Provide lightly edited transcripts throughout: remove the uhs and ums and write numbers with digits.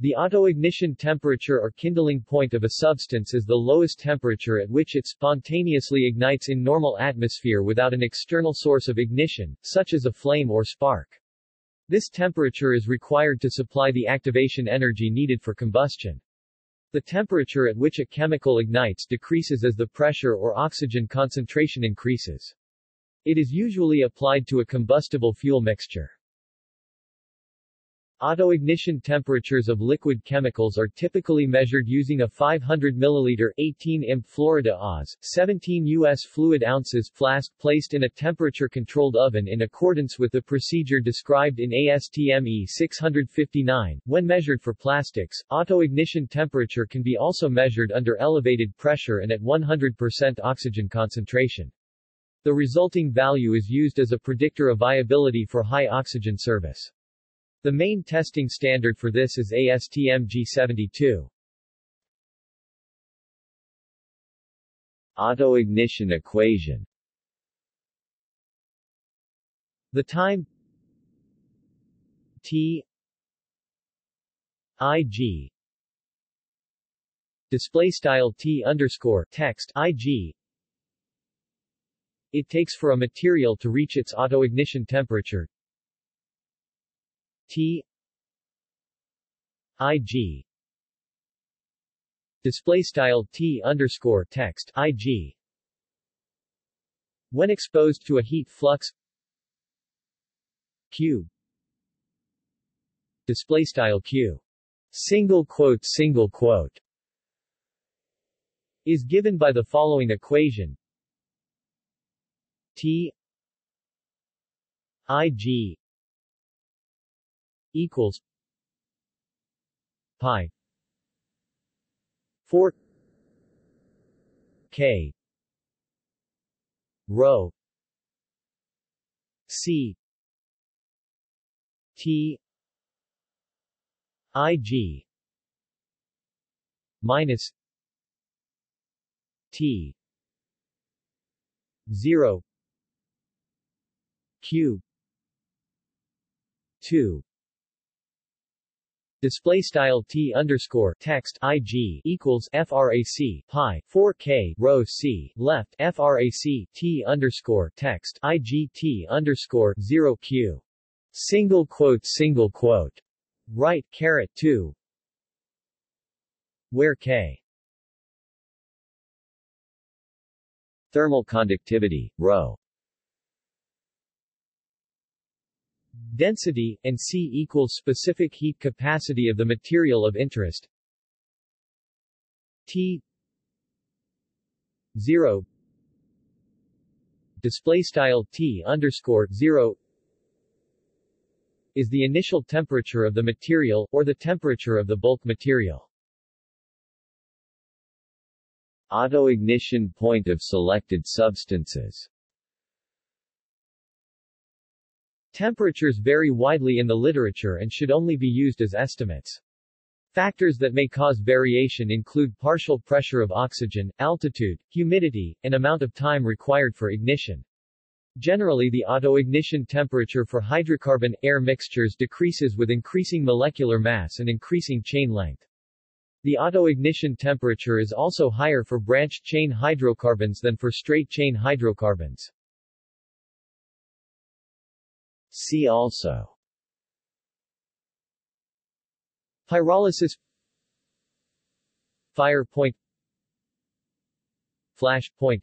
The autoignition temperature or kindling point of a substance is the lowest temperature at which it spontaneously ignites in normal atmosphere without an external source of ignition, such as a flame or spark. This temperature is required to supply the activation energy needed for combustion. The temperature at which a chemical ignites decreases as the pressure or oxygen concentration increases. It is usually applied to a combustible fuel mixture. Autoignition temperatures of liquid chemicals are typically measured using a 500 ml 18 imp Florida Oz, 17 U.S. fluid ounces flask placed in a temperature-controlled oven in accordance with the procedure described in ASTM E659. When measured for plastics, autoignition temperature can be also measured under elevated pressure and at 100% oxygen concentration. The resulting value is used as a predictor of viability for high oxygen service. The main testing standard for this is ASTM G72. Autoignition equation. The time T IG display style T_text IG it takes for a material to reach its autoignition temperature T IG display style T_text IG when exposed to a heat flux Q display style Q single quote is given by the following equation T IG equals pi 4 k rho c t I g minus t 0 q 2 display style T_text IG equals frac pi 4k row c left frac T_text IG T_0 q single quote right caret 2 where k thermal conductivity rho density, and C equals specific heat capacity of the material of interest T 0 display style T_0 is the initial temperature of the material, or the temperature of the bulk material. Autoignition point of selected substances. Temperatures vary widely in the literature and should only be used as estimates. Factors that may cause variation include partial pressure of oxygen, altitude, humidity, and amount of time required for ignition. Generally, the autoignition temperature for hydrocarbon-air mixtures decreases with increasing molecular mass and increasing chain length. The autoignition temperature is also higher for branched-chain hydrocarbons than for straight-chain hydrocarbons. See also pyrolysis, fire point, flash point,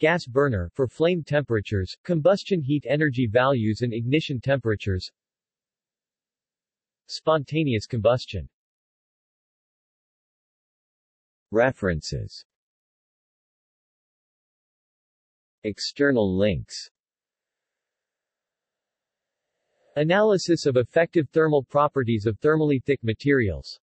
gas burner for flame temperatures, combustion heat energy values and ignition temperatures, spontaneous combustion. References. External links. Analysis of effective thermal properties of thermally thick materials.